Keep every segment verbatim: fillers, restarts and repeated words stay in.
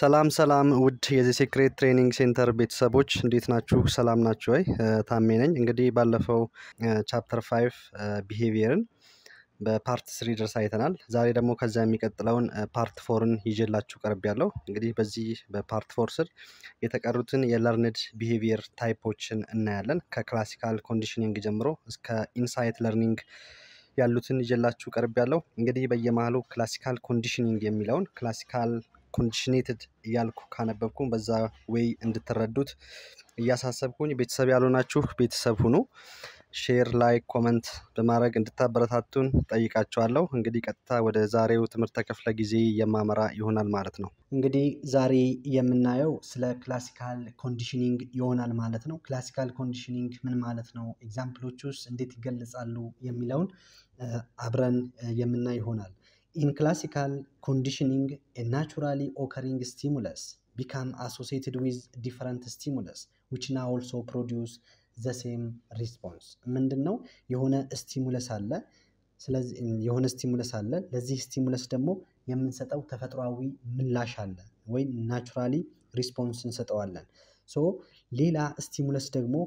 ሰላም ሰላም ውድ የዚህ ሲክሬት ትሬኒንግ ሴንተር ቤተሰቦች እንዴት ናችሁ ሰላም ናችሁ አይ ታሜ ነኝ እንግዲህ ባለፈው ቻፕተር ፋይቭ ቢሄቪየርን በፓርት ስሪ ድረስ አይተናል ዛሬ ደግሞ ከዛ የሚቀጥለውን ፓርት ፎርን ይዤላችሁ ቀርቤያለሁ እንግዲህ በዚህ በፓርት ፎር ስር የተቀሩትን የለርንድ ቢሄቪየር ታይፖችን እናያለን ከክላሲካል ኮንዲሽኒንግ ጀምሮ እስከ ኢንሳይት ለርኒንግ ያሉትን ይዤላችሁ ቀርቤያለሁ እንግዲህ በየማህሉ ክላሲካል ኮንዲሽኒንግ የሚለውን ክላሲካል conditioned እያልኩ ካነበብኩኝ በዛ way እንድትረዱት ያሳሰብኩኝ ቤተሰብ ያሉናችሁ ቤተሰብ ሁኑ ሼር ላይክ ኮሜንት በማድረግ እንድታበረታቱን ጠይቃችኋለሁ እንግዲህ ቀጥታ ወደ ዛሬው ትምህርት ክፍለ ጊዜ የማመራ ይሆናል ማለት ነው እንግዲህ ዛሬ የምናየው ስለ ክላሲካል ኮንዲሽኒንግ ይሆናል ማለት ነው ክላሲካል ኮንዲሽኒንግ ምን ማለት ነው ኤግዛምፕሎቹስ እንዴት ይገለጻሉ የሚለውን አብረን የምናይ ይሆናል In classical conditioning, a naturally occurring stimulus becomes associated with different stimulus, which now also produce the same response. Mendin now, yehona stimulus alla, yehona stimulus alla, lezi stimulus demo, yemin setaw tafatrawi millash alla, way naturally response in setaw alla. So, lela stimulus demo,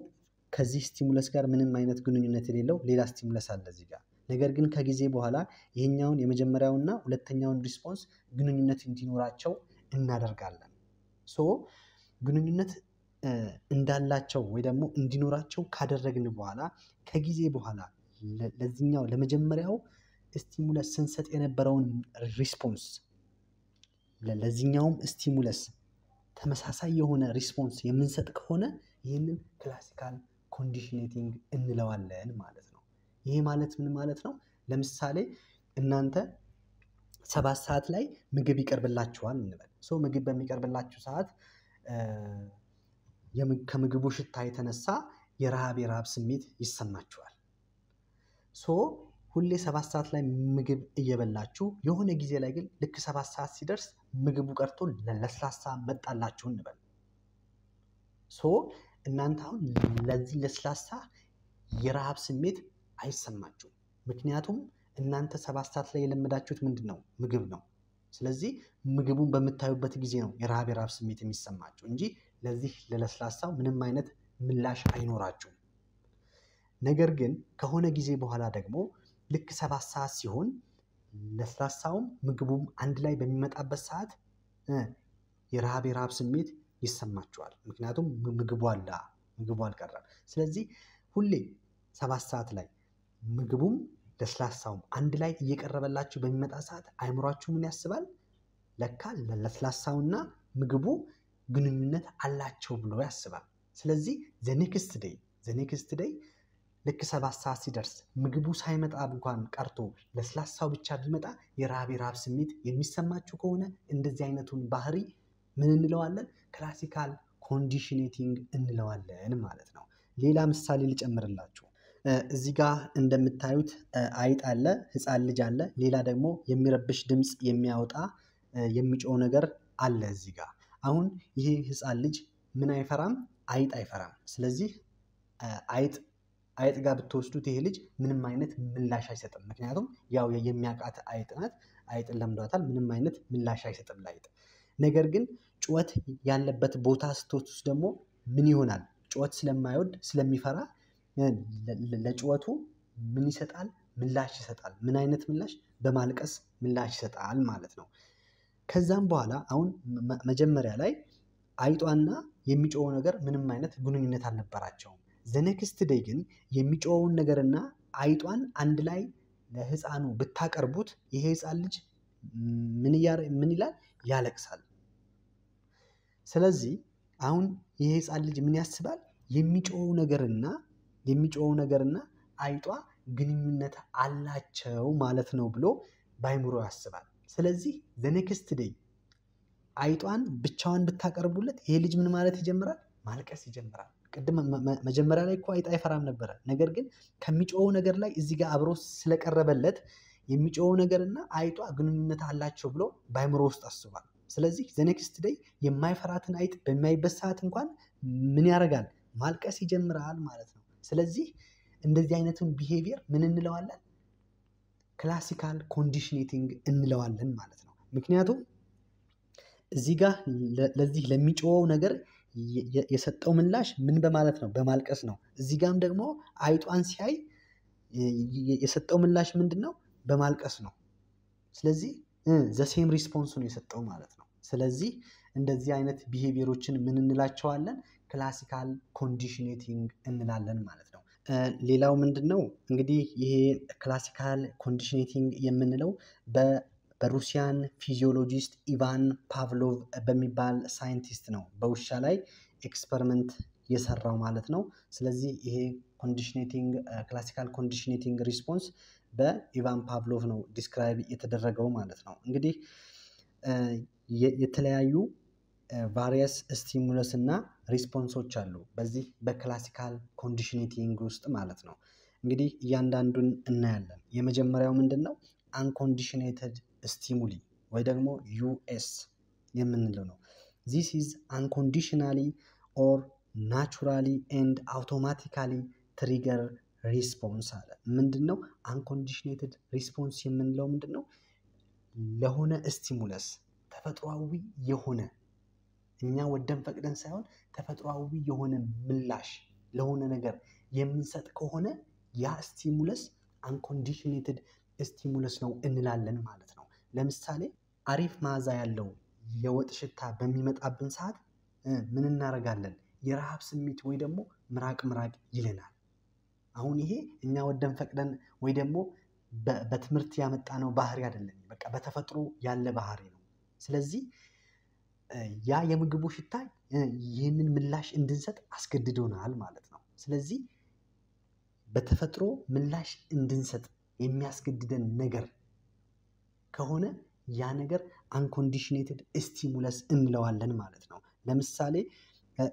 kazi stimulus gar menin minat gununyunet lelo, lela stimulus alla ziga. ነገር ግን ከጊዜ በኋላ ይሄኛውን የመጀመሪያውና ሁለተኛውን ሪስፖንስ ግንኙነት እንዲኖራቸው እናደርጋለን ሶ ግንኙነት እንዳላቸው ወይ ደግሞ እንዲኖራቸው ካደረግን በኋላ ከጊዜ በኋላ ለዚህኛው ለመጀመሪያው ስቲሙለስ ሰንሰጥ የነበረውን ሪስፖንስ ለዚህኛውም ስቲሙለስ ተመሳሳይ የሆነ ሪስፖንስ የምንሰጥ ከሆነ ይሄንን ክላሲካል ኮንዲሽኒንግ እንለዋለን ማለት ነው ይሄ ማለት ምን ማለት ነው ለምሳሌ እናንተ ሰባት ሰዓት ላይ ምግብ ይቀርብላችኋል እንበል ሶ ምግብ በሚቀርብላችሁ ሰዓት የምግቡ ሽታ የተነሳ የራብ የራብ ስሜት ይሰማችኋል ሶ ሁሌ ሰባት ሰዓት ላይ ምግብ እየበላችሁ የሆነ ጊዜ ላይ ግን ልክ ሰባት ሰዓት ሲደርስ ምግቡ ቀርቶ ለስላሳ መጣላችሁ እንበል ሶ እናንተ አሁን ለዚህ ለስላሳ የራብ ስሜት አይሰማችሁ ምክንያቱም እናንተ ሰባት ሰዓት ላይ ለምዳችሁት ምንድነው ምግብ ነው ስለዚህ ምግቡን በመታዩበት ጊዜ ነው የራብ የራብ ስሜት የሚሰማችሁ እንጂ ለዚህ ለለስላሳው ምንም አይነት ምላሽ አይኖራችሁ ነገር ግን ከሆነ ጊዜ በኋላ ደግሞ ልክ ሰባት ሰዓት ሲሆን ለስላሳው ምግቡም አንድ ላይ በሚመጣበት ሰዓት የራብ የራብ ስሜት ይሰማችኋል ምክንያቱም ምግቡ አላ ምግቡ አልቀራ ስለዚህ ሁሌ ሰባት ሰዓት ላይ ምግቡም ለስላሳውም አንድ ላይ እየቀረበላችሁ በሚመጣ ሰዓት አይምሯችሁ ምን ያስባል ለካ ለስላሳውና ምግቡ ግንኙነት አላቸው ብሎ ያስባል ስለዚህ the next day the next day ለክ ሰባት ሰዓት ሲደርስ ምግቡ ሳይመጣ እንኳን ቀርቶ ለስላሳው ብቻ ቢመጣ የራብ የራብ ስሜት የሚሰማችሁ ከሆነ እንደዚህ አይነቱን ባህሪ ምን እንለዋለን ክላሲካል ኮንዲሽኒንግ እንለዋለን ማለት ነው ሌላ ምሳሌ ልጨምርላችሁ እዚህ ጋር እንደምታዩት አይጥ አለ ህፃን ልጅ አለ ሌላ ደግሞ የሚረብሽ ድምጽ የሚያወጣ የሚጮህ ነገር አለ እዚህ ጋር አሁን ይሄ ህፃን ልጅ ምን አይፈራም አይጥ አይፈራም ስለዚህ አይጥ አይጥ ጋር ብትወስዱት ይሄ ልጅ ምንም አይነት ምላሽ አይሰጥም ምክንያቱም ያው የሚያቃት አይጥ ናት አይጥን ለምዷታል ምንም አይነት ምላሽ አይሰጥም ላይጥ ነገር ግን ጩኸት ያለበት ቦታ ስትወስዱት ደግሞ ምን ይሆናል ጩኸት ስለማይወድ ስለሚፈራ ለጩኸቱ ምን ይሰጣል ምላሽ ይሰጣል ምን አይነት ምላሽ በማልቀስ ምላሽ ይሰጣል ማለት ነው ከዛም በኋላ አሁን መጀመሪያ ላይ አይጧና የሚጮው ነገር ምንም አይነት ግንኙነት አልነበራቸው the next day ግን የሚጮው ነገርና አይጧን አንድ ላይ ለህፃኑ ብታቀርቡት ይሄ ህፃን ልጅ ምን ያር ምን ይላል ያለቅሳል ስለዚህ አሁን ይሄ ህፃን ልጅ ምን ያስባል የሚጮው ነገርና የሚጮው ነገርና አይጧ ግንኙነት አላቸው ማለት ነው ብሎ ባይምሮ ያስባል ስለዚህ the next day አይጧን ብቻውን ብታቀርቡለት ይሄ ልጅ ምን ማለት ይጀምራል ማልቀስ ይጀምራል ቀደም መጀመሪያ ላይ አይጥ አይፈራም ነበር ነገር ግን ከሚጮው ነገር ላይ እዚህ ጋር አብሮ ስለቀረበለት የሚጮው ነገርና አይጧ ግንኙነት አላቸው ብሎ ባይምሮ ውስጥ አስባል ስለዚህ the next day የማይፈራትን አይጥ በማይበት ሰዓት እንኳን ምን ያረጋል ማልቀስ ይጀምራል ማለት ነው ስለዚህ እንደዚህ አይነቱን ቢሄቪየር ምን እንለዋለን ክላሲካል ኮንዲሽኒንግ እንለዋለን ማለት ነው ምክንያቱም زيجا لذي لميش أو نجر يستأو من لاش من بمالتنا بمالكسنا زيجام درمو عيتو أنسياي يستأو من لاش من دنا بمالكسنا سلذي the same response يستأو مالتنا سلذي عند زي عينت behaviourوتشن من النلاش وعلن classical conditioning النلالن مالتنا ليلاو من دنا عندي يه classical conditioning يمنلو ب በሩሲያን ፊዚዮሎጂስት ኢቫን ፓቭሎቭ በሚባል ሳይንቲስት ነው በውሻ ላይ ኤክስፐሪመንት የሰራው ማለት ነው ስለዚህ ይሄ ኮንዲሽኒቲንግ ክላሲካል ኮንዲሽኒቲንግ ሪስፖንስ በኢቫን ፓቭሎቭ ነው ዲስክራይብ የተደረገው ማለት ነው እንግዲህ የተለያዩ ቫሪየስ ስቲሙለስ እና ሪስፖንሶች አሉ በዚህ በክላሲካል ኮንዲሽኒቲንግ ውስጥ ማለት ነው እንግዲህ እያንዳንዱን እናያለን የመጀመሪያው ምንድነው unconditioned stimuli ወይ ደግሞ us የምንለው ነው this is unconditionally or naturally and automatically trigger response አለ ምንድነው unconditioned response የምንለው ምንድነው ለሆነ ስቲሙለስ ተፈጥሯዊ የሆነ እኛ ወደን ፈቅደን ሳይሆን ተፈጥሯዊ የሆነ ምላሽ ለሆነ ነገር የምንሰጥ ከሆነ ያ ስቲሙለስ unconditioned stimulus ነው እንላለን ማለት ነው ለምሳሌ አሪፍ ማዛ ያለው የወጥ ሽታ በሚመጣብን ሰዓት ምን እናረጋለን የራብ ስሜት ወይ ደግሞ ምራቅ ምራቅ ይለናል አሁን ይሄ እኛ ወደን ፈቅደን ወይ ደግሞ በትምርት ያመጣ ነው ባህሪ አይደለም በቃ በተፈጥሮ ያለ ባህሪ ነው ስለዚህ ያ የምግቡ ሽታ ይሄንን ምላሽ እንድንሰጥ አስገድዶናል ማለት ነው ስለዚህ በተፈጥሮ ምላሽ እንድንሰጥ የሚያስገድደን ነገር ከሆነ ያ ነገር unconditioned stimulus እንለዋለን ማለት ነው ለምሳሌ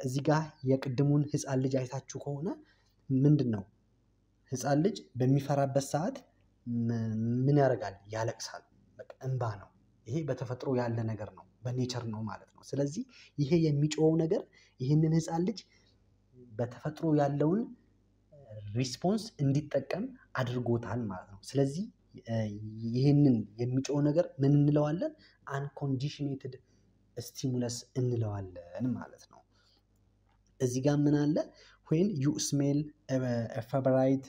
እዚህ ጋር የቅድሙን ህፃን ልጅ አይታችሁ ከሆነ ምንድነው ህፃን ልጅ በሚፈራበት ሰዓት ምን ያረጋል ያለቅሳል በቃ እንባ ነው ይሄ በተፈጥሮ ያለ ነገር ነው በኔቸር ነው ማለት ነው ስለዚህ ይሄ የሚጮው ነገር ይሄንን ህፃን ልጅ በተፈጥሮ ያለውን ሪስፖንስ እንዲጠቀም አድርጎታል ማለት ነው ስለዚህ ይሄንን የሚጮው ነገር ምን እንለዋለን unconditioned stimulus እንለዋለን ማለት ነው እዚህ ጋር ምን አለ when you smell a, a favorite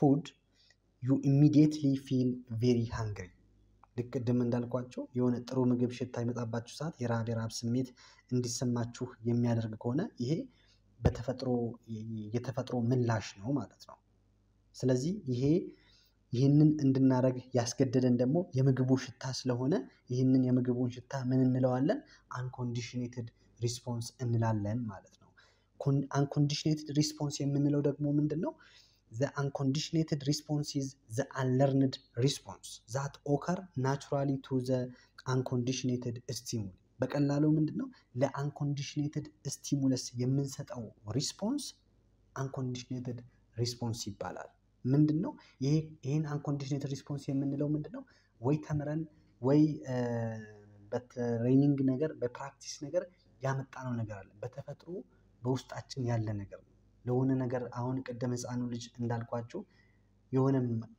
food you immediately feel very hungry ልክ ደም እንዳልኳችሁ የሆነ ጥሩ ምግብ ሽታ ይመጣባችሁ ሰዓት የራብ የራብ ስሜት እንዲሰማችሁ የሚያደርግ ከሆነ ይሄ በተፈጥሮ የተፈጥሮ ምላሽ ነው ማለት ነው ስለዚህ ይሄ ይሄንን እንድናረግ ያስገደደን ደግሞ የምግቡ ሽታ ስለሆነ ይሄንን የምግቡን ሽታ ምን እንለዋለን unconditioned response እንላለን ማለት ነው unconditioned response የምንለው ደግሞ ምንድነው the unconditioned response is the unlearned response that occur naturally to the unconditioned stimuli በቀላሉ ምንድነው ለunconditioned stimulus የምንሰጠው response unconditioned response ይባላል ምንድነው ይሄ ይሄን unconditioned response የምንለው ምንድነው ወይ ተመረን ወይ በትሬኒንግ ነገር በፕራክቲስ ነገር ያመጣነው ነገር አለ በተፈጥሮ በውስጣችን ያለ ነገር ነው ለሆነ ነገር አሁን ቀደም ህፃኑ ልጅ እንዳልኳችሁ የሆነ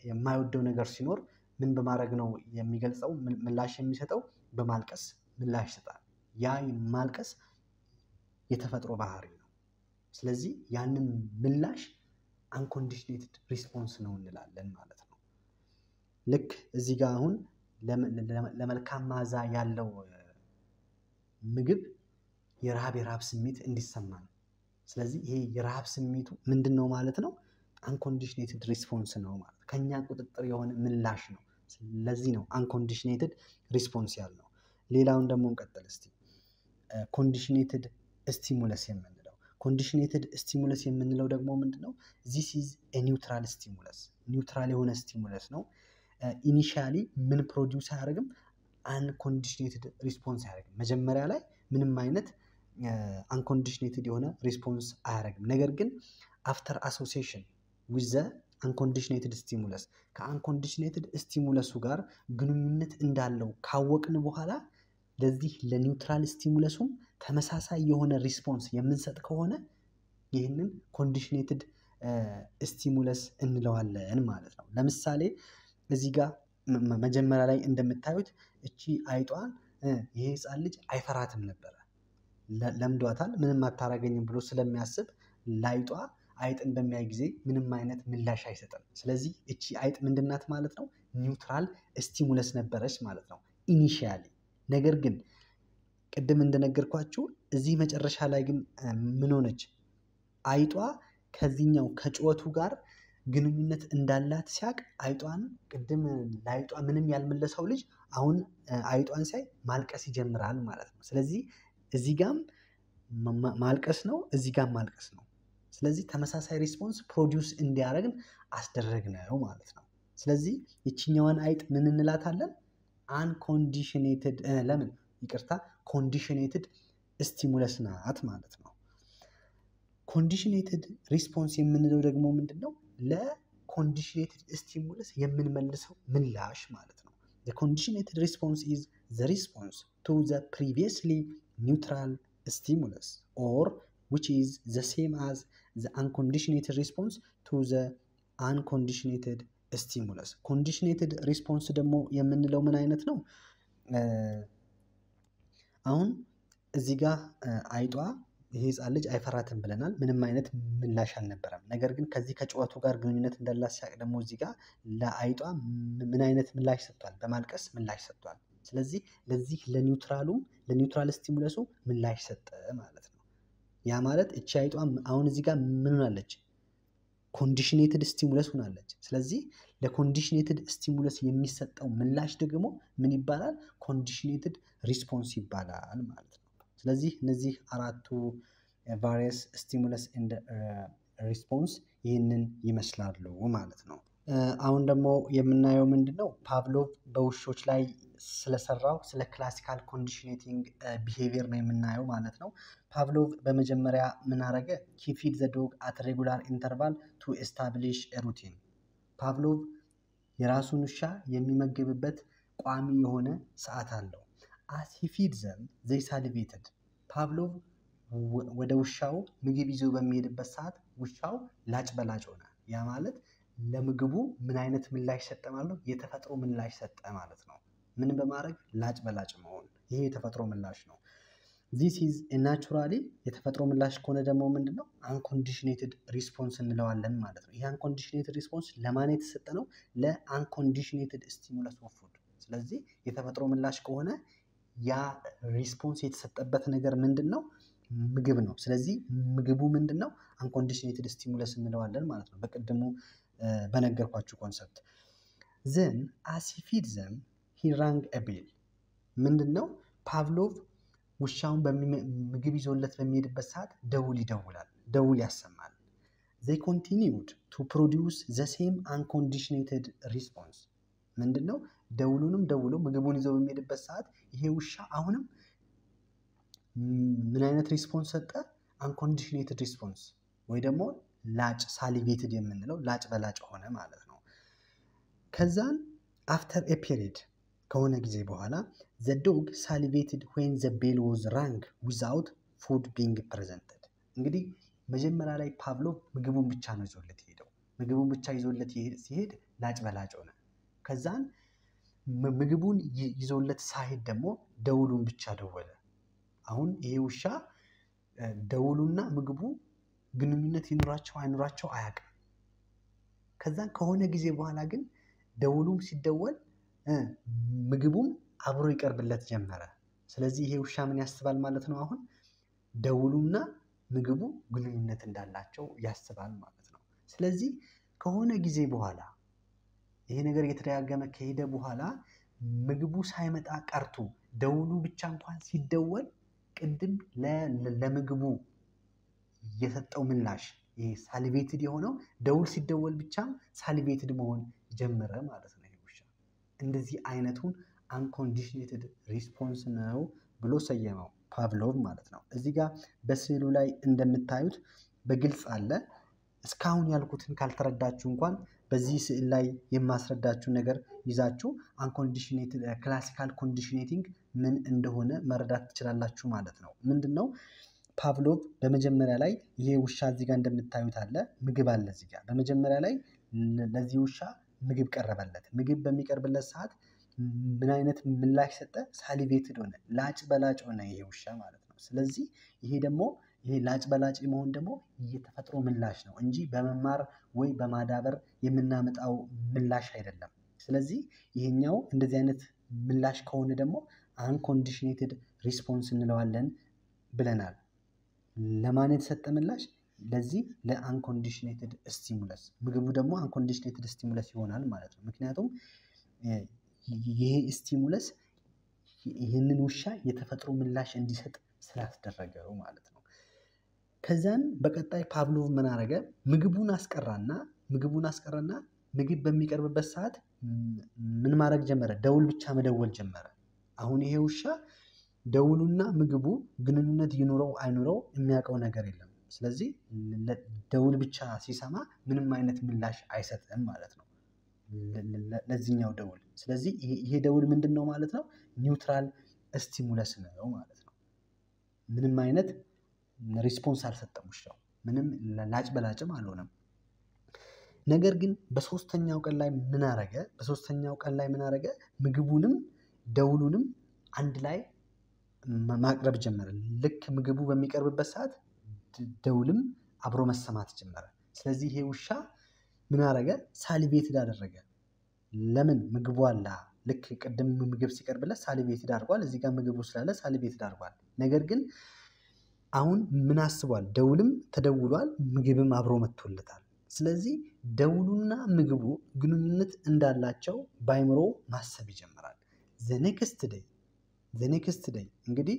የማይወደው ነገር ሲኖር ምን በማድረግ ነው የሚገልጸው ምላሽ የሚሰጠው በማልቀስ ምላሽ ይሰጣል ያ ማልቀስ የተፈጥሮ ባህሪ ነው ስለዚህ ያንን ምላሽ unconditioned response ነው እንላለን ማለት ነው ልክ እዚህ ጋር አሁን ለመልካም ማዛ ያለው ምግብ የራብ የራብ ስሜት እንዲሰማን ስለዚህ ይሄ የራብ ስሜቱ ምንድነው ማለት ነው unconditioned response ነው ማለት ከኛ ቁጥጥር የሆነ ምላሽ ነው ስለዚህ ነው unconditioned response ያለው ሌላውን ደግሞ እንቀጥል እስቲ ኮንዲሽኔትድ ስቲሙለስ የምንለው ኮንዲሽኔትድ ስቲሙለስ የምንለው ደግሞ ምንድነው this is a neutral stimulus ኒውትራል የሆነ ስቲሙለስ ነው ኢኒሺያሊ ምን ፕሮዲዩስ አያደርግም unconditioned response አያደርግም መጀመሪያ ላይ ምንም አይነት unconditioned የሆነ response አያደርግም ነገር ግን after association with the unconditioned stimulus ከunconditioned stimulus ጋር ግንኙነት እንዳለው ካወቅን በኋላ ለዚህ ለኒውትራል ስቲሙለሱም ተመሳሳይ የሆነ ሪስፖንስ የምንሰጥ ከሆነ ይሄንን ኮንዲሽኔትድ ስቲሙለስ እንለዋለን ማለት ነው ለምሳሌ እዚህ ጋር መጀመሪያ ላይ እንደምታዩት እቺ አይጧ يهيس اللج عفرات من البرة لم دواتل من ما تراجعين بروس لم يحسب لا يتوه عيت إن بمعجزة من ما ينت من لا شيء ستن سلزي إشي عيت من دنات مالتنا نيوترال استيمولس نبرش مالتنا إنيشالي نجرجن كده من دنجر قاتشو زي ما جرش هلاقي منونج عيتوه كذينيا وكجوة توجار ግንኙነት እንዳላት ሲያቅ አይጧን ቅድም ላይጧ ምንም ያልመለ ሰው ልጅ አሁን አይጧን ሳይ ማልቀስ ይጀምራል ማለት ነው ስለዚህ እዚህ ጋም ማልቀስ ነው እዚህ ጋም ማልቀስ ነው ስለዚህ ተመሳሳይ ሪስፖንስ ፕሮዲዩስ እንዲያደርግን አስደረግነው ማለት ነው ስለዚህ እቺኛዋን አይጥ ምን እንላታለን አንኮንዲሽኔትድ ለምን ይቅርታ ኮንዲሽኔትድ ስቲሙለስ ናት ማለት ነው ኮንዲሽኔትድ ሪስፖንስ የምንለው ደግሞ ምንድነው لا conditioned stimulus يمن ملسه من لاش مالتنا. The conditioned response is the response to the previously neutral stimulus or which is the same as the unconditioned response to the unconditioned stimulus. Conditioned response دمو يمن لو من عينتنا. أون زيجا عيدوا هيز علج أي فرات بلنال من الماينات من لاش هنبرم. نجرجن كذي كجوات وجار جنونات من دللا ساق الموسيقى لا أيتوا من الماينات من لاش ستوال. بمالكس من لاش ستوال. لذي لذي لنيوترالو لنيوترال ستيمولاسو من لاش ست مالتنا. يا مالت الشيءتوا أون زيكا منو علج. conditioned stimulus هنا علج. لذي ل conditioned stimulus يميست أو من لاش تجمو من يبالال conditioned response يبالال مالتنا. لذي نزيه أرادتو various stimulus and response ينن يمسلار له مالتنا. أون دمو يمنا يومن دنو Pavlov بوشوش لاي سلا سراو سلا classical conditioning behavior يمنا يوم مالتنا. Pavlov بمجمرة منارجة he feeds the dog at regular interval to establish a routine. Pavlov يراسون الشا يمي مجببت قامي هنا ساعتان له. As he feeds them, they salivated. Pavlov ወደ ውሻው ምግብ ይዞ በሚሄድበት ሰዓት ውሻው ላጭ በላጭ ሆነ ያ ማለት ለምግቡ ምን አይነት ምላሽ ሰጠ ማለት ነው የተፈጥሮ ምላሽ ሰጠ ማለት ነው ምን በማድረግ ላጭ በላጭ መሆን ይሄ የተፈጥሮ ምላሽ ነው this is a naturally የተፈጥሮ ምላሽ ከሆነ ደግሞ ምንድነው unconditioned response እንለዋለን ማለት ነው ይሄ unconditioned response ለማን የተሰጠ ነው ለunconditioned stimulus of food ስለዚህ የተፈጥሮ ምላሽ ከሆነ ያ ሪስፖንስ የተሰጠበት ነገር ምንድነው ምግብ ነው ስለዚህ ምግቡ ምንድነው አንኮንዲሽኔትድ ስቲሙለስ እንለዋለን ማለት ነው በቀደሙ በነገርኳችሁ ኮንሰፕት then as he feeds them he rang a bell ምንድነው ፓቭሎቭ ውሻውን ምግብ ይዞለት በሚሄድበት ሰዓት ደውል ይደውላል ደውል ያሰማል they continued to produce the same unconditioned response ምንድነው ደውሉንም ደውሉ ምግቡን ይዘው በሚሄድበት ሰዓት ይሄ ውሻ አሁንም ምን አይነት ሪስፖንስ ሰጠ አንኮንዲሽኔትድ ሪስፖንስ ወይ ደግሞ ላጭ ሳሊቬትድ የምንለው ላጭ በላጭ ሆነ ማለት ነው ከዛን after a period ከሆነ ጊዜ በኋላ the dog salivated when the bell was rang without food being presented እንግዲህ መጀመሪያ ላይ ፓቭሎቭ ምግቡን ብቻ ነው ይዞለት ይሄደው ምግቡን ብቻ ይዞለት ሲሄድ ላጭ በላጭ ሆነ ከዛን ምግቡን ይዞለት ሳይሄድ ደግሞ ደውሉን ብቻ ደወለ አሁን ይሄ ውሻ ደውሉና ምግቡ ግንኙነት ይኖራቸው አይኖራቸው አያውቅም ከዛን ከሆነ ጊዜ በኋላ ግን ደውሉም ሲደወል ምግቡም አብሮ ይቀርብለት ጀመረ ስለዚህ ይሄ ውሻ ምን ያስባል ማለት ነው አሁን ደውሉና ምግቡ ግንኙነት እንዳላቸው ያስባል ማለት ነው ስለዚህ ከሆነ ጊዜ በኋላ ይሄ ነገር የተደጋገመ ከሄደ በኋላ ምግቡ ሳይመጣ ቀርቶ ደውሉ ብቻ እንኳን ሲደወል ቅድም ለምግቡ የተሰጠው ምላሽ ይሄ ሳሊቬትድ የሆነው ደውል ሲደወል ብቻ ሳሊቬትድ መሆን ጀመረ ማለት ነው ይሄ ውሻ እንደዚህ አይነቱን አንኮንዲሽኔትድ ሪስፖንስ ነው ብሎ ሰየመው ፓቭሎቭ ማለት ነው እዚህ ጋር በስዕሉ ላይ እንደምታዩት በግልጽ አለ እስካሁን ያልኩትን ካልተረዳችሁ እንኳን በዚህ ስዕል ላይ የማስረዳችሁ ነገር ይዛችሁ አንኮንዲሽኔትድ ክላሲካል ኮንዲሽኒንግ ምን እንደሆነ መረዳት ትችላላችሁ ማለት ነው ምንድነው ፓቭሎቭ በመጀመሪያ ላይ ይሄ ውሻ እዚህ ጋር እንደምታዩት አለ ምግብ አለ እዚህ ጋር በመጀመሪያ ላይ ለዚህ ውሻ ምግብ ቀረበለት ምግብ በሚቀርብለት ሰዓት مناينت من لاش ستة ساليفيتد هنا لاش بلاش هنا هي وش مالتنا سلزي هي دمو هي لاش بلاش إمون دمو هي تفترو من لاشنا إنجي بممر وي بمادابر يمنا مت أو من لاش هيدا لنا سلزي هي نيو إن دزينت من لاش كونه دمو unconditioned response إن لوالن بلنال لما نتسات من لاش لذي لا unconditioned stimulus مجبود دمو unconditioned stimulus يونال مالتنا مكناتهم ይሄ ስቲሙለስ ይሄንን ውሻ የተፈጥሮ ምላሽ እንዲሰጥ ስላስተደረገው ማለት ነው ከዛን በቀጣይ ፓቭሎቭ ምን አረገ ምግቡን አስቀራና ምግቡን አስቀራና ምግብ በሚቀርብበት ሰዓት ምን ማረግ ጀመረ ደውል ብቻ መደወል ጀመረ አሁን ይሄ ውሻ ደውሉና ምግቡ ግንኙነት ይኖረው አይኖረው የሚያቀው ነገር የለም ስለዚህ ደውል ብቻ ሲሰማ ምንም አይነት ምላሽ አይሰጥም ማለት ነው ለዚህኛው ደውል ስለዚህ ይሄ ደውል ምንድነው ማለት ነው ኒውትራል ስቲሙለስ ነው ማለት ነው ምንም አይነት ሪስፖንስ አልሰጠምሽ ነው ምንም ላጭ በላጭም አልሆነም ነገር ግን በሶስተኛው ቀን ላይ ምን አረገ በሶስተኛው ቀን ላይ ምን አረገ ምግቡንም ደውሉንም አንድ ላይ ማቅረብ ጀመረ ልክ ምግቡ በሚቀርብበት ሰዓት ደውልም አብሮ መሰማት ጀመረ ስለዚህ ይሄ ውሻ ምን አረገ ሳሊቬትድ አደረገ ለምን ምግቡ አላ ልክ ቀደም ምግብ ሲቀርብለት ሳሊቬትድ አድርጓል እዚህ ጋር ምግቡ ስላለ ሳሊቬትድ አድርጓል ነገር ግን አሁን ምን አስቧል ደውልም ተደውሏል ምግብም አብሮ መጥቶለታል ስለዚህ ደውሉና ምግቡ ግንኙነት እንዳላቸው ባይምሮ ማሰብ ይጀምራል the next day the next day እንግዲህ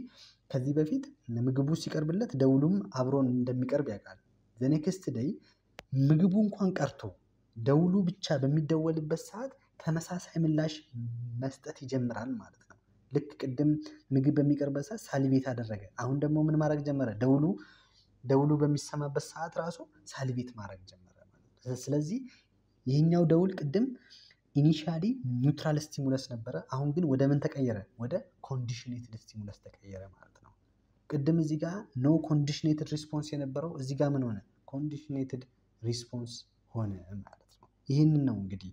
ከዚህ በፊት ምግቡ ሲቀርብለት ደውሉም አብሮ እንደሚቀርብ ያውቃል the next day ምግቡ እንኳን ቀርቶ ደውሉ ብቻ በሚደወልበት ሰዓት ተመሳሳይ ምላሽ መስጠት ይጀምራል ማለት ነው ልክ ቀደም ምግብ በሚቀርብበት ሰዓት ሳሊቬት አደረገ አሁን ደግሞ ምን ማረግ ጀመረ ደውሉ ደውሉ በሚሰማበት ሰዓት ራሱ ሳሊቬት ማረግ ጀመረ ስለዚህ ይሄኛው ደውል ቀደም ኢኒሺያሊ ኒውትራል ስቲሙለስ ነበረ አሁን ግን ወደ ምን ተቀየረ ወደ ኮንዲሽኔትድ ስቲሙለስ ተቀየረ ማለት ነው ቀደም እዚህ ጋር ኖ ኮንዲሽኔትድ ሪስፖንስ የነበረው እዚህ ጋር ምን ሆነ ኮንዲሽኔትድ ሪስፖንስ ሆነ ማለት ነው ይሄንን ነው እንግዲህ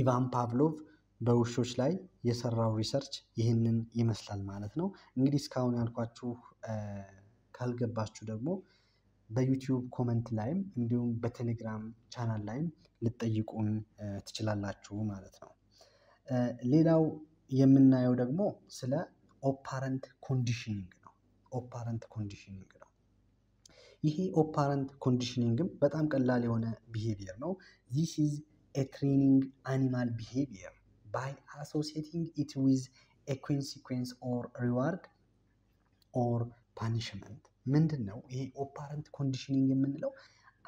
ኢቫን ፓቭሎቭ በውሾች ላይ የሰራው ሪሰርች ይሄንን ይመስላል ማለት ነው እንግዲህ ስካውን ያልኳችሁ ካልገባችሁ ደግሞ በዩቲዩብ ኮሜንት ላይም እንዲሁም በቴሌግራም ቻናል ላይም ልትጠይቁን ትችላላችሁ ማለት ነው ሌላው የምናየው ደግሞ ስለ ኦፓረንት ኮንዲሽኒንግ ነው ኦፓረንት ኮንዲሽኒንግ ነው ይሄ ኦፓረንት ኮንዲሽኒንግም በጣም ቀላል የሆነ ቢሄቪየር ነው this is a training animal behavior by associating it with a consequence or reward or punishment ምንድነው ይሄ ኦፓረንት ኮንዲሽኒንግ የምንለው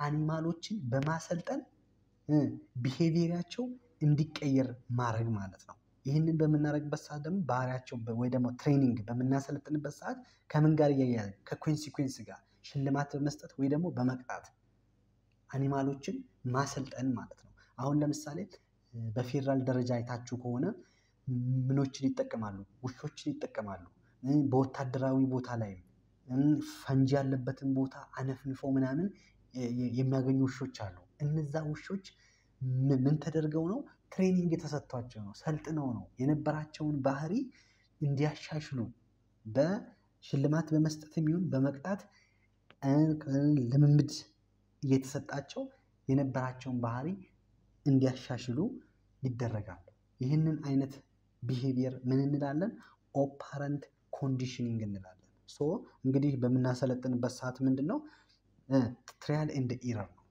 አኒማሎችን በማሰልጠን ቢሄቪየራቸው እንዲቀየር ማድረግ ማለት ነው ይሄንን በመናረግበት ሰዓት ደግሞ ባህሪያቸው ወይ ደግሞ ትሬኒንግ በመናሰልጥንበት ሰዓት ከምን ጋር ይያያል ከኮንሲኩዌንስ ጋር ሽልማት በመስጠት ወይ ደግሞ በመቅጣት አኒማሎችን ማሰልጠን ማለት ነው አሁን ለምሳሌ በፌደራል ደረጃ አይታችሁ ከሆነ ምኖችን ይጠቀማሉ ውሾችን ይጠቀማሉ በወታደራዊ ቦታ ላይ ፈንጂ ያለበትን ቦታ አነፍንፈው ምናምን የሚያገኙ ውሾች አሉ እነዛ ውሾች ምን ተደርገው ነው ትሬኒንግ የተሰጣቸው ነው ሰልጥነው ነው የነበራቸውን ባህሪ እንዲያሻሽሉ በሽልማት በመስጠትም ይሁን በመቅጣት ለምምድ እየተሰጣቸው የነበራቸውን ባህሪ እንዲያሻሽሉ ይደረጋል ይሄንን አይነት ቢሄቪየር ምን እንላለን ኦፓረንት ኮንዲሽኒንግ እንላለን ሶ እንግዲህ በመናሰለጥንበት ሰዓት ምንድነው ትራያል ኤንድ ኢረር ነው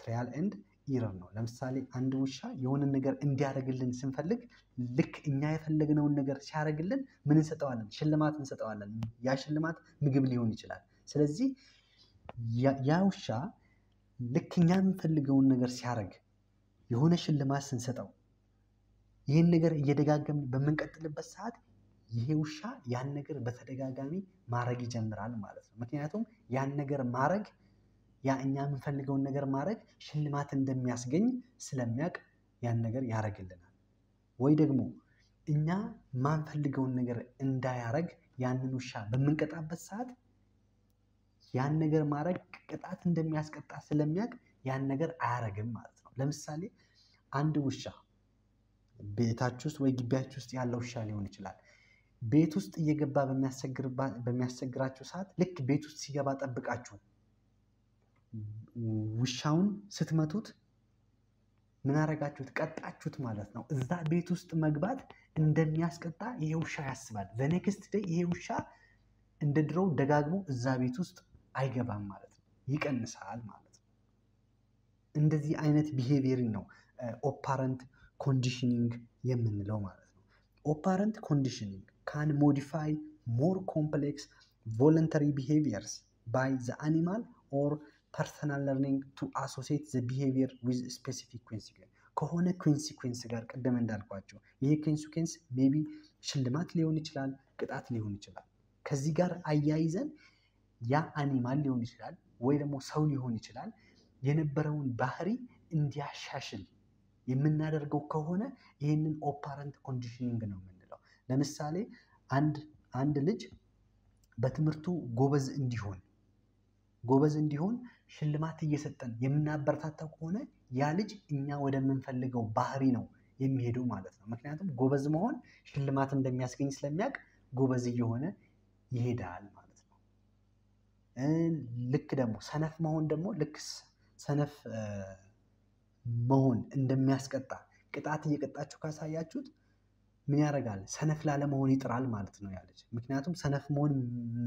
ትራያል ኤንድ ኢረር ነው ለምሳሌ አንድ ውሻ የሆነ ነገር እንዲያደርግልን ስንፈልግ ልክ እኛ የፈለግነውን ነገር ሲያደርግልን ምን እንሰጣለን ሽልማት እንሰጣለን ያ ሽልማት ምግብ ሊሆን ይችላል ስለዚህ ያ ውሻ ልክ እኛ የምንፈልገውን ነገር ሲያደርግ የሆነ ሽልማት ስንሰጠው ይሄን ነገር እየደጋገምን በመንቀጥልበት ሰዓት ይሄ ውሻ ያን ነገር በተደጋጋሚ ማረግ ይጀምራል ማለት ነው ምክንያቱም ያን ነገር ማረግ ያ እኛ የምንፈልገውን ነገር ማረግ ሽልማት እንደሚያስገኝ ስለሚያውቅ ያን ነገር ያረግልናል ወይ ደግሞ እኛ ማንፈልገውን ነገር እንዳያረግ ያንን ውሻ በመንቀጣበት ሰዓት ያን ነገር ማረግ ቅጣት እንደሚያስቀጣ ስለሚያውቅ ያን ነገር አያረግም ማለት ነው ለምሳሌ አንድ ውሻ ቤታችሁ ውስጥ ወይ ግቢያችሁ ውስጥ ያለው ሻ ሊሆን ይችላል ቤት ውስጥ እየገባ በሚያስቸግር በሚያስቸግራችሁ ሰዓት ልክ ቤት ውስጥ ሲገባ ተጠብቃችሁ ውሻውን ስትመቱት ምን አረጋችሁት ቀጣችሁት ማለት ነው እዛ ቤት ውስጥ መግባት እንደሚያስቀጣ ይሄ ውሻ ያስባል the next day ይሄ ውሻ እንደድሮው ደጋግሞ እዛ ቤት ውስጥ አይገባም ማለት ነው ይቀንሳል ማለት ነው እንደዚህ አይነት ቢሄቪየር ነው ኦፓረንት ኮንዲሽኒንግ የምንለው ማለት ነው ኦፓረንት ኮንዲሽኒንግ ካን ሞዲፋይ ሞር ኮምፕሌክስ ቮለንተሪ ቢሄቪየርስ ባይ ዘ አኒማል ኦር Personal learning to associate the behavior with specific consequence. Kohone consequence gar qedem endalquacho. Ye consequence maybe shilmat lihon ichilal, qtat lihon ichilal. Kezi gar ayayizen ya animal lihon ichilal, wey demo saw lihon ichilal, yeneberewun bahri indiyashashil. Yeminadergo kohone yenen operant conditioning no menelo. Lemsale and and lij betimrtu gobez indihon. Gobez indihon ሽልማት እየሰጠን የምናበረታታው ከሆነ ያ ልጅ እኛ ወደ መንፈልገው ባህሪ ነው የሚሄደው ማለት ነው ምክንያቱም ጎበዝ መሆን ሽልማት እንደሚያስገኝ ስለሚያቅ ጎበዝ እየሆነ ይሄዳል ማለት ነው ልክ ደግሞ ሰነፍ መሆን ደግሞ ልክ ሰነፍ መሆን እንደሚያስቀጣ ቅጣት እየቀጣችሁ ካሳያችሁት ምን ያረጋል ሰነፍ ላለመሆን ይጥራል ማለት ነው ያ ልጅ ምክንያቱም ሰነፍ መሆን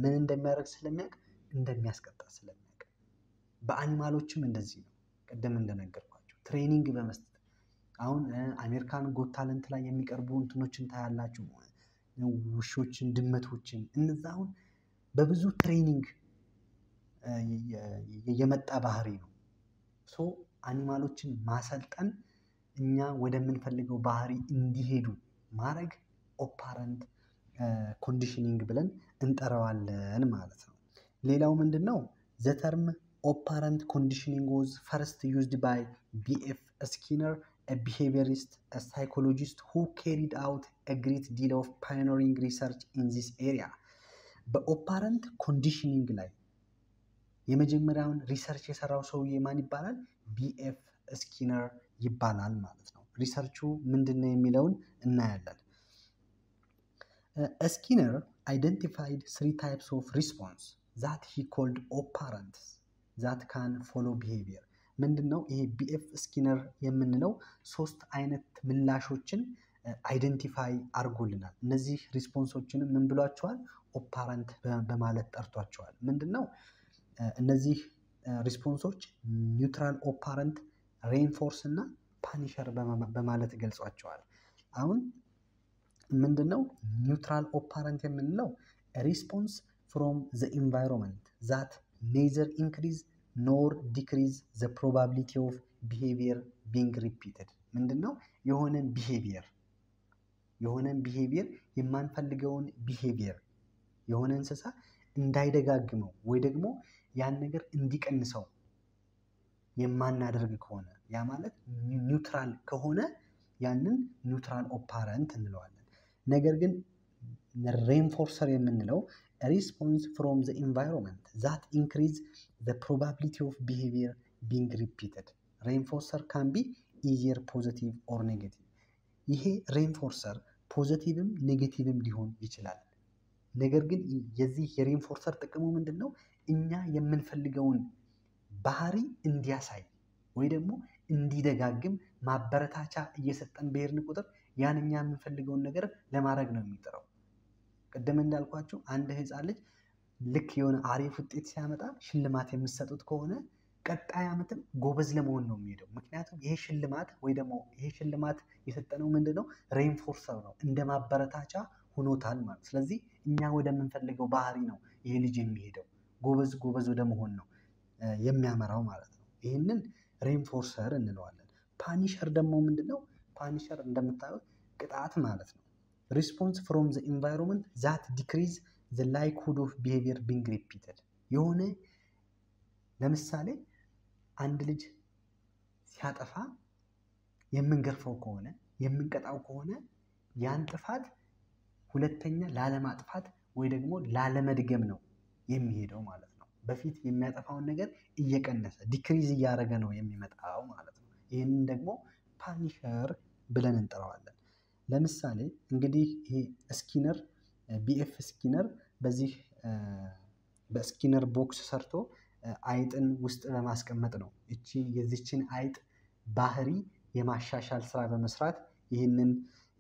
ምን እንደሚያደርግ ስለሚያቅ እንደሚያስቀጣ ስለሚያቅ በአኒማሎችም እንደዚህ ነው ቀደም እንደነገርኳችሁ ትሬኒንግ በመስጠት አሁን አሜሪካን ጎት ታለንት ላይ የሚቀርቡ እንትኖችን ታያላችሁ ውሾችን ድመቶችን እንዛውን በብዙ ትሬኒንግ የመጣ ባህሪ ነው ሶ አኒማሎችን ማሰልጠን እኛ ወደምንፈልገው ባህሪ እንዲሄዱ ማረግ ኦፓረንት ኮንዲሽኒንግ ብለን እንጠራዋለን ማለት ነው ሌላው ምንድነው ዘተርም Operant conditioning was first used by B F Skinner, a behaviorist, a psychologist who carried out a great deal of pioneering research in this area. But operant conditioning like Yemejimran research is also Yemani Balan, B F Skinner Yibalan Malatno. Research Mindene Milon and Nayalan. Skinner identified three types of response that he called operants. That can follow behavior. Mendno a B F Skinner Yemenno Sost Inet Millashochin identify Argulina. Nazi response Membulatual or parent Bamalet Artual. Mendno Nazi response neutral or parent reinforcena punisher Bamalet Gels actual. Aun Mendno neutral or parent Yemenno a response from the environment that neither increase nor decrease the probability of behavior being repeated. Mendno, yohonen behavior. Yohonen behavior, yemanfalligeon behavior. Yohonen sesa, ndaidagagmo, wedagmo, yan neger indikenso. Yemanaderg kohone. Ya malet neutral kohone, yanen neutral operant nlwaalen. Neger gen reinforcer yemenlo. A response from the environment that increases the probability of behavior being repeated. Reinforcer can be either positive or negative. This reinforcer positive and negative and different. Negar gin yazi reinforcer takamu mendno inna yemmen falligaun bahari indiyasai ወይ ደግሞ እንዲደጋግም ማበረታቻ እየሰጠን በየርን ቁጥር ያን እኛ የምንፈልገውን ነገር ለማረግ ነው የሚጠራው ቀደም እንዳልኳችሁ አንድ ህፃን ልጅ ልክ የሆነ አሪፍ ውጤት ሲያመጣ ሽልማት የሚሰጡት ከሆነ ቀጣይ አመትም ጎበዝ ለመሆን ነው የሚሄደው ምክንያቱም ይሄ ሽልማት ወይ ደግሞ ይሄ ሽልማት የተሰጠነው ምንድነው ሬንፎርሰር ነው እንደማበረታቻ ሆኖታል ማለት ስለዚህ እኛ ወደምንፈልገው ባህሪ ነው ይሄ ልጅ የሚሄደው ጎበዝ ጎበዝ ወደ መሆን ነው የሚያመራው ማለት ነው ይሄንን ሬንፎርሰር እንለዋለን ፓኒሸር ደግሞ ምንድነው ፓኒሸር እንደምታውቁት ቅጣት ማለት ነው Response from the environment that decrease the likelihood of behavior being repeated. Yone ለምሳሌ አንድ ልጅ ሲያጠፋ የምንገርፈው ከሆነ የምንቀጣው ከሆነ ያን ጥፋት ሁለተኛ ላለማጥፋት ወይ ደግሞ ላለመድገም ነው የሚሄደው ማለት ነው። በፊት የሚያጠፋውን ነገር እየቀነሰ ዲክሪዝ እያደረገ ነው የሚመጣው ማለት ነው። ይሄን ደግሞ ፓኒሸር ብለን እንጠራዋለን ለምሳሌ እንግዲህ ይሄ ስኪነር ቢኤፍ ስኪነር በዚህ በስኪነር ቦክስ ሰርቶ አይጥን ውስጥ ለማስቀመጥ ነው እቺ የዚችን አይጥ ባህሪ የማሻሻል ስራ በመስራት ይሄንን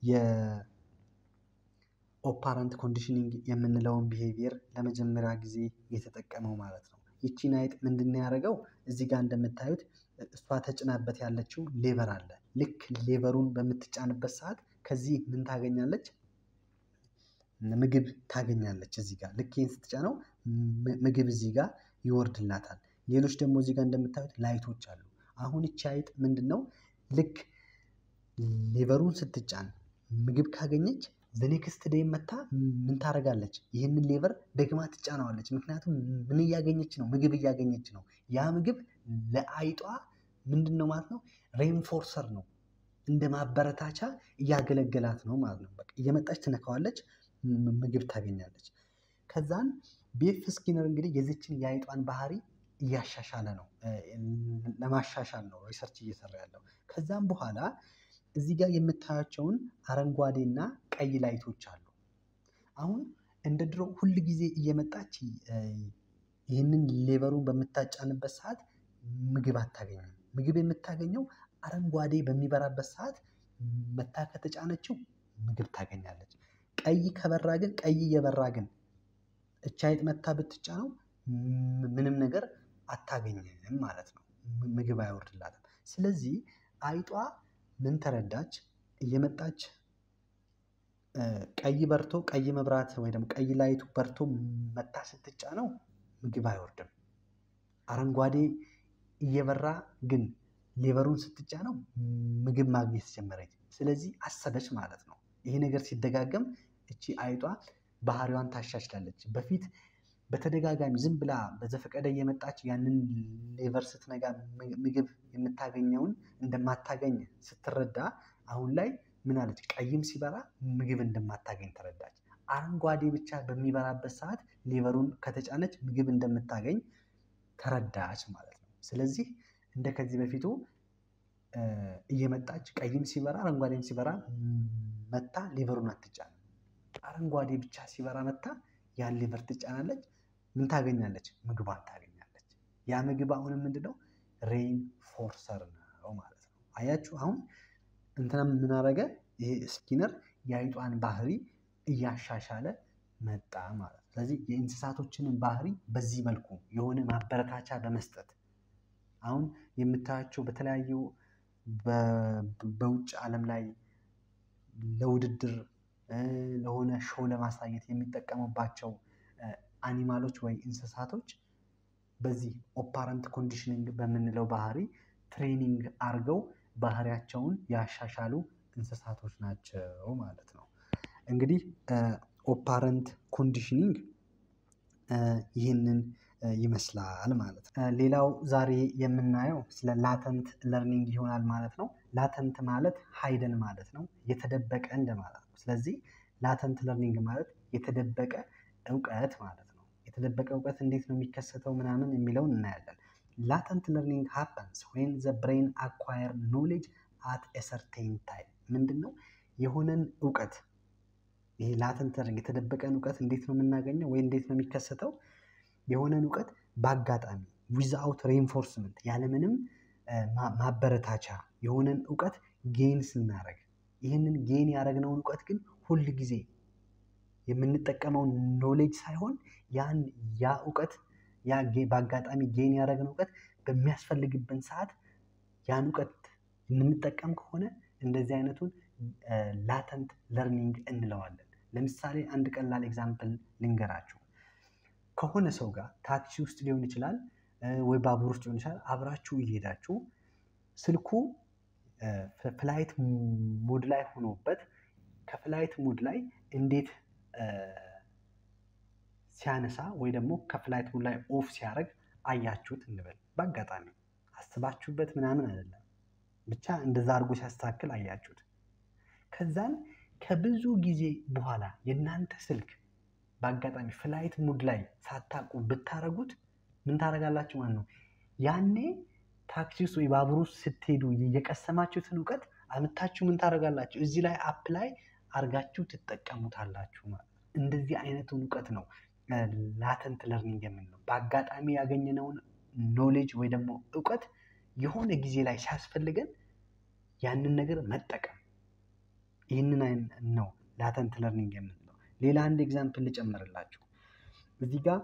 የኦፓረንት ኮንዲሽኒንግ የምንለውን ቢሄቪየር ለመጀመሪያ ጊዜ የተጠቀመው ማለት ነው ይቺን አይጥ ምንድነው ያደርገው እዚህ ጋር እንደምታዩት እሷ ተጭናበት ያለችው ሌቨር አለ ልክ ሌቨሩን በመትጫንበት ሰዓት ከዚህ ምን ታገኛለች ምግብ ታገኛለች እዚህ ጋር ልክ ይሄን ስትጫነው ምግብ እዚህ ጋር ይወርድላታል ሌሎች ደግሞ እዚህ ጋር እንደምታዩት ላይቶች አሉ አሁን እቺ አይጥ ምንድነው ልክ ሌቨሩን ስትጫን ምግብ ካገኘች The next day, Mata, Mintaragallech, Yen liver, Begmat Chanolech, Mcnatum, Miniagenichino, Migib Yagenichino, Yamigib, Le Aitoa, Mindinomatno, Reinforcer no. In the Mabaratacha, Yagel Galatno Magno, but Yamatash in a college, Migib Taginelech. Kazan, B F. Skinner and Gezichin Yait and Bahari, Yashashalano, Namashashano, research Yisarano. Kazan Buhala. እዚህ ጋር የምታያቸውን አረንጓዴና ቀይ ላይቶች አሉ አሁን እንደድሮ ሁሉ ጊዜ እየመጣች ይሄንን ሌቨሩን በመታጫንበት ሰዓት ምግብ አታገኝም ምግብ የምታገኘው አረንጓዴ በሚበራበት ሰዓት መታ ከተጫነችው ምግብ ታገኛለች ቀይ ከበራ ግን ቀይ የበራ ግን እቺ አይጥ መታ ብትጫነው ምንም ነገር አታገኝም ማለት ነው ምግብ አይወርድላትም ስለዚህ አይጧ ምን ተረዳች እየመጣች ቀይ በርቶ ቀይ መብራት ወይ ደግሞ ቀይ ላይቱ በርቶ መታ ስትጫነው ምግብ አይወርድም አረንጓዴ እየበራ ግን ሌቨሩን ስትጫነው ምግብ ማግኘት ጀመረች ስለዚህ አሰበች ማለት ነው ይሄ ነገር ሲደጋገም እቺ አይጧ ባህሪዋን ታሻሽላለች በፊት በተደጋጋሚ ዝም ብላ በዘፈቀደ የመጣች ያንን ሌቨር ስትነጋ ምግብ የምታገኘውን እንደማታገኝ ስትረዳ አሁን ላይ ምን አለች ቀይም ሲበራ ምግብ እንደማታገኝ ተረዳች አረንጓዴ ብቻ በሚበራበት ሰዓት ሌቨሩን ከተጫነች ምግብ እንደምታገኝ ተረዳች ማለት ነው ስለዚህ እንደከዚህ በፊቱ እየመጣች ቀይም ሲበራ አረንጓዴም ሲበራ መጣ ሌቨሩን አትጫንም አረንጓዴ ብቻ ሲበራ መጣ ያን ሊቨር ትጫናለች ምን ታገኛለች ምግባን ታገኛለች ያ ምግብ አሁን ምንድነው ሬንፎርሰር ነው ማለት ነው አያችሁ አሁን እንትና ምን አረጋ ይሄ ስኪነር ያይጧን ባህሪ እያሻሻለ መጣ ማለት ስለዚህ የእንስሳቶችንን ባህሪ በዚህ መልኩ የሆነ ማበረታቻ በመስጠት አሁን የምታያቸው በተለያዩ በውጭ ዓለም ላይ ለውድድር ለሆነ ሾው ለማሳየት የሚጠቀሙባቸው አኒማሎች ወይ እንስሳቶች በዚህ ኦፓረንት ኮንዲሽኒንግ በመንለው ባህሪ ትሬኒንግ አርገው ባህሪያቸውን ያሻሻሉ እንስሳቶች ናቸው ማለት ነው እንግዲህ ኦፓረንት ኮንዲሽኒንግ ይሄንን ይመስላል ማለት ነው ሌላው ዛሬ የምናየው ስለ ላተንት ለርኒንግ ይሆናል ማለት ነው ላተንት ማለት ሃይደን ማለት ነው የተደበቀ እንደማለት ስለዚህ ላተንት ለርኒንግ ማለት የተደበቀ ዕውቀት ማለት ነው የተደበቀ ዕውቀት እንዴት ነው የሚከሰተው ምናምን የሚለው እናያለን ላተንት ለርኒንግ happens when the brain acquires knowledge at a certain time ምንድነው የሆነን ዕውቀት ይሄ ላተንት ለርኒንግ የተደበቀን ዕውቀት እንዴት ነው የምናገኘው ወይ እንዴት ነው የሚከሰተው የሆነን ዕውቀት በአጋጣሚ without reinforcement ያለ ምንም ማበረታቻ የሆነን ዕውቀት gain ስናደርግ ይሄንን ጌን ያረግነውን ዕውቀት ግን ሁሉ ጊዜ የምንጠቀመው knowledge ሳይሆን ያን ያ ዕውቀት ያ በአጋጣሚ ጌን ያረግነው ዕውቀት በሚያስፈልግብን ሰዓት ያን ዕውቀት የምንጠቀም ከሆነ እንደዚህ አይነቱን ላተንት ለርኒንግ እንለዋለን ለምሳሌ አንድ ቀላል ኤግዛምፕል ልንገራችሁ ከሆነ ሰው ጋር ታክሲ ውስጥ ሊሆን ይችላል ወይ ባቡር ውስጥ ሊሆን ይችላል አብራችሁ ይሄዳችሁ ስልኩ ፍላይት ሙድ ላይ ሆኖበት ከፍላይት ሙድ ላይ እንዴት ሲያነሳ ወይ ደግሞ ከፍላይት ሙድ ላይ ኦፍ ሲያደርግ አያችሁት እንበል በአጋጣሚ አስባችሁበት ምናምን አይደለም ብቻ እንደዛ አርጎ ሲያስተካክል አያችሁት ከዛን ከብዙ ጊዜ በኋላ የናንተ ስልክ በአጋጣሚ ፍላይት ሙድ ላይ ሳታቁ ብታረጉት ምን ታረጋላችሁ ማለት ነው ያኔ ታክሲ ውስጥ ወይ ባቡር ውስጥ ስትሄዱ የቀሰማችሁትን ዕውቀት عمتاچو من تارجالاچو ازي لاي اپلاي አርጋቹ ትተቀሙታላችሁ ማለት እንደዚህ አይነት ዕውቀት ነው ላተንት ለርኒንግ የምንለው በአጋጣሚ ያገኘነውን ኖሌጅ ወይ ደግሞ ዕውቀት የሆነ ጊዜ ላይ ሲያስፈልገን ያንን ነገር መጠቀም ይሄንን ነው ላተንት ለርኒንግ የምንለው ሌላ አንድ ኤግዛምፕል ልጨምርላችሁ እዚህ ጋር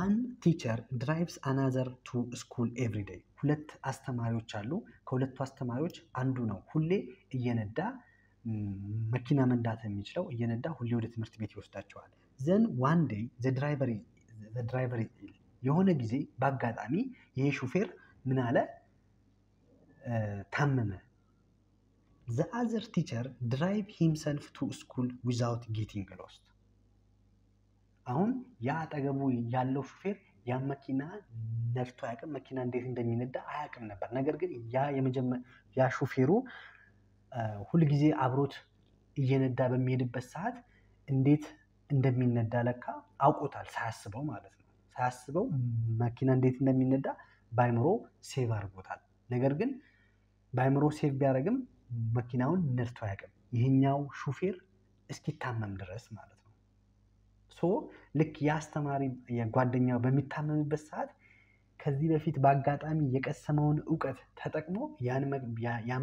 one teacher drives another to school every day ሁለት አስተማሪዎች አሉ ከሁለቱ አስተማሪዎች አንዱ ነው ሁሌ እየነዳ መኪና መንዳት የሚችለው እየነዳ ሁሌ ወደ ትምህርት ቤት ይወስዳቸዋል then one day the driver the driver የሆነ ጊዜ በአጋጣሚ ይሄ ሹፌር ምን አለ ታመመ the other teacher drive himself to school without getting lost አሁን ያ ተገቡ ያለው ሹፌር ያ መኪና ነፍቶ ያቀም መኪና እንዴት እንደሚነዳ አያቀም ነበር ነገር ግን ያ የመጀመር ያ ሹፌሩ ሁሉ ጊዜ አብሮት እየነዳ በሚሄድበት ሰዓት እንዴት እንደሚነዳ ለካ አውቆታል ሳያስበው ማለት ነው ሳያስበው መኪና እንዴት እንደሚነዳ ባይምሮ ሴቭ አርጎታል ነገር ግን ባይምሮ ሴቭ ቢያረግም መኪናውን ነፍቶ ያቀም ይሄኛው ሹፌር እስኪታመም ድረስ ማለት ነው ሶ ልክ ያስተማሪ የጓደኛው በሚታመምበት ሰዓት ከዚህ በፊት ባጋጣሚ የቀሰመውን ዕውቀት ተጠቅሞ ያን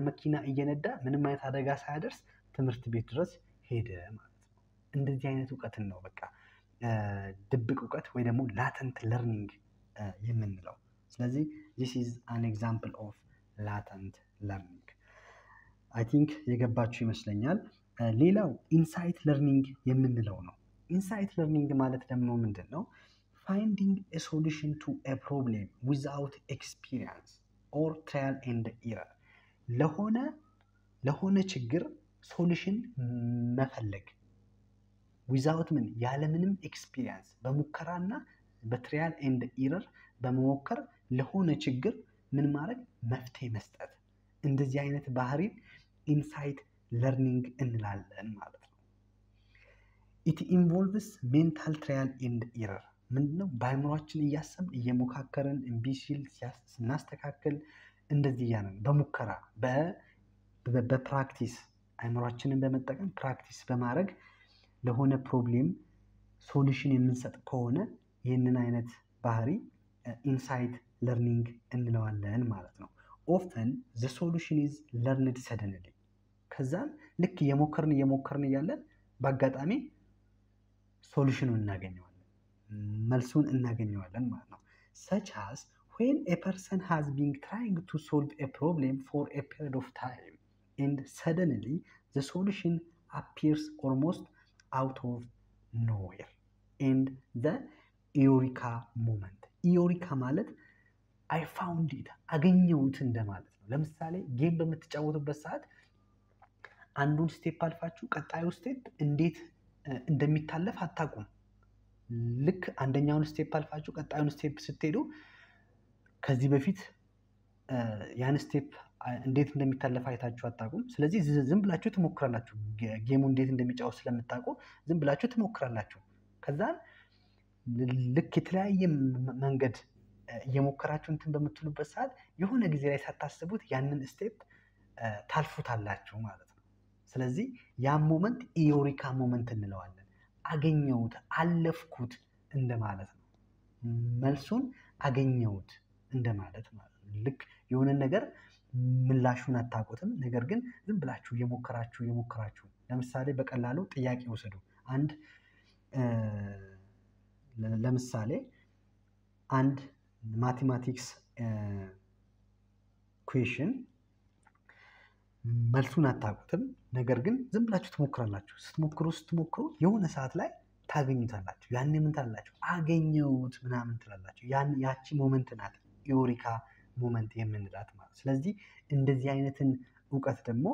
መኪና እየነዳ ምንም አይነት አደጋ ሳይደርስ ትምህርት ቤት ድረስ ሄደ ማለት ነው እንደዚህ አይነት ዕውቀት ነው በቃ ድብቅ ዕውቀት ወይ ደግሞ ላተንት ለርኒንግ የምንለው ስለዚህ this is an example of latent learning I think የገባችሁ ይመስለኛል ሌላው ኢንሳይት ለርኒንግ የምንለው ነው ኢንሳይት ለርኒንግ ማለት ደግሞ ምንድነው finding a solution to a problem without experience or trial and error ለሆነ ለሆነ ችግር ሶሉሽን መፈለግ without ምን ያለ ምንም experience በመከራና በtrial and error በመወከር ለሆነ ችግር ምን ማድረግ መፍትሄ መስጠት እንደዚህ አይነት ባህሪ ኢንሳይት ለርኒንግ እንላለን ማለት ነው it involves mental trial and error ምንድነው ባይምሮአችን ያያሰም እየሞካከረን እንቢሲል ሲያስተካከል እንደዚህ ያነን በመከራ በፕራክቲስ አይምሮአችንን በመጠቀም ፕራክቲስ በማድረግ ለሆነ ፕሮብሌም ሶሉሽን የምንሰጥ ከሆነ ይሄንን አይነት ባህሪ ኢንሳይት ለርኒንግ እንለዋለን ማለት ነው often the solution is learned suddenly ከዛን ልክ የሞከርን የሞከርን ያለን በአጋጣሚ ሶሉሽኑን እናገኘው መልሱን እናገኘዋለን ማለት ነው such as when a person has been trying to solve a problem for a period of time and suddenly the solution appears almost out of nowhere and the eureka moment eureka ማለት I found it አገኘሁት እንደማለት ነው ለምሳሌ ጌም በመተጫወቱበት ሰዓት አንዱን ስቴፕ አልፋችሁ ቀጣዩ ስቴፕ እንዴት እንደሚታለፍ አታውቁም ልክ አንደኛውን ስቴፕ አልፋችሁ ቀጣዩን ስቴፕ ስትሄዱ ከዚህ በፊት ያን ስቴፕ እንዴት እንደሚታለፍ አይታችሁ አታውቁም ስለዚህ ዝም ብላችሁ ተሞክራላችሁ ጌሙ እንዴት እንደሚጫወት ስለምታውቁ ዝም ብላችሁ ተሞክራላችሁ ከዛ ልክ የተለያየ መንገድ የሞከራችሁ እንትን በመትሉበት ሰዓት የሆነ ጊዜ ላይ ሳታስቡት ያንን ስቴፕ ታልፉታላችሁ ማለት ነው ስለዚህ ያ ሞመንት ኢዮሪካ ሞመንት እንለዋለን አገኘሁት አለፍኩት እንደማለት ነው መልሱን አገኘሁት እንደማለት ማለት ነው ልክ የሆነ ነገር ምላሹን አታውቁትም ነገር ግን ዝም ብላችሁ የሞከራችሁ የሞከራችሁ ለምሳሌ በቀላሉ ጥያቄ ወሰዱ አንድ ለምሳሌ አንድ ማቴማቲክስ ኩዌስችን መልሱን አታውቁትም ነገር ግን ዝም ብላችሁ ተሞክራላችሁ ስትሞክሩ ስትሞክሩ የሆነ ሰዓት ላይ ታገኙታላችሁ ያንንም ምን ታላላችሁ አገኘሁት ምናምን ትላላችሁ ያን ያቺ ሞመንት ናት ኢዮሪካ ሞመንት የምንላት ማለት ስለዚህ እንደዚህ አይነትን ዕውቀት ደግሞ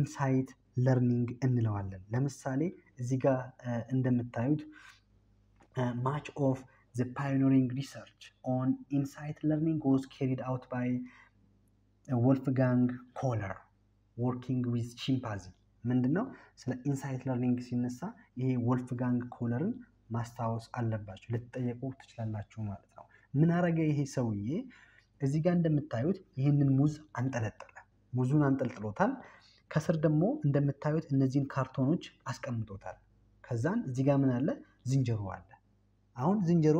ኢንሳይት ለርኒንግ እንለዋለን ለምሳሌ እዚህ ጋር እንደምታዩት much of the pioneering research on insight learning was carried out by Wolfgang Köhler working with chimpanzee ምንድነው ስለ ኢንሳይት ለርኒንግ ሲነሳ ይሄ ወልፍጋንግ ኮለርን ማስታወስ አለባችሁ ልትጠየቁ ትችላላችሁ ማለት ነው ምን አረገ ይሄ ሰውዬ እዚህ ጋር እንደምታዩት ይሄንን ሙዝ አንጠለጠለ موزون አንጠልጥሎታል ከስር ደግሞ እንደምታዩት እነዚህን ካርቶኖች አስቀምጦታል ከዛን እዚህ ጋር ምን አለ ዝንጀሮ አለ አሁን ዝንጀሮ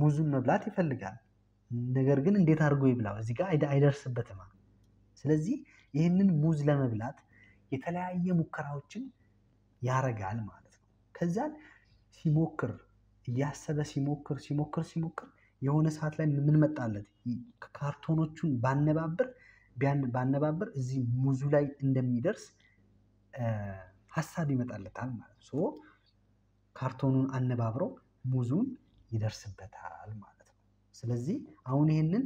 ሙዙን መብላት ይፈልጋል ነገር ግን እንዴት አድርጎ ይብላው እዚህ ጋር አይደርስበትማ ስለዚህ ይሄንን ሙዝ ለመብላት የተለያየ ሙከራዎችን ያረጋል ማለት ነው ከዛን ሲሞክር ያሰበ ሲሞክር ሲሞክር ሲሞክር የሆነ ሰዓት ላይ ምን መጣለት ካርቶኖቹን ባነባብር ቢያን ባነባብር እዚ ሙዙ ላይ እንደሚደርስ ሐሳብ ይመጣለታል ማለት ሶ ካርቶኑን አነባብሮ ሙዙን ይደርስበታል ማለት ነው ስለዚህ አሁን ይሄንን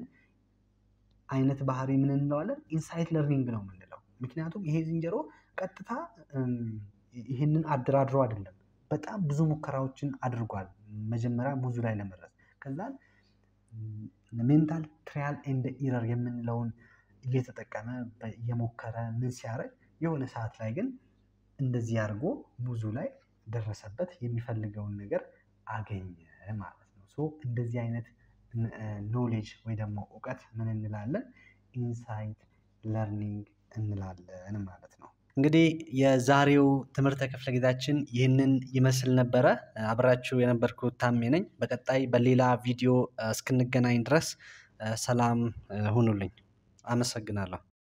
አይነት ባህሪ ምን እንለዋለን ኢንሳይት ለርኒንግ ነው የምንለው ምክንያቱም ይሄ ዝንጀሮ ቀጥታ ይሄንን አድራድሮ አይደለም በጣም ብዙ ሙከራዎችን አድርጓል መጀመሪያ ሙዙ ላይ ለመድረስ ከዛ ሜንታል ትራያል ኤንድ ኤረር የምንለው እየተጠቀመ የሞከረ ምን ሲያረግ የሆነ ሰዓት ላይ ግን እንደዚህ አድርጎ ሙዙ ላይ ደረሰበት የሚፈልገው ነገር አገኘ ማለት ነው ሶ እንደዚህ አይነት knowledge ወይ ደግሞ ዕውቀት ምን እንላለን insight learning እንላለን ማለት ነው እንግዲህ የዛሬው ትምህርት ተከፍለ ግዳችን ይሄንን ይመስል ነበር አብራችሁ የነበርኩት ታሜ ነኝ በቀጣይ በሌላ ቪዲዮ እስክንገናኝ ድረስ ሰላም ሁኑልኝ አመሰግናለሁ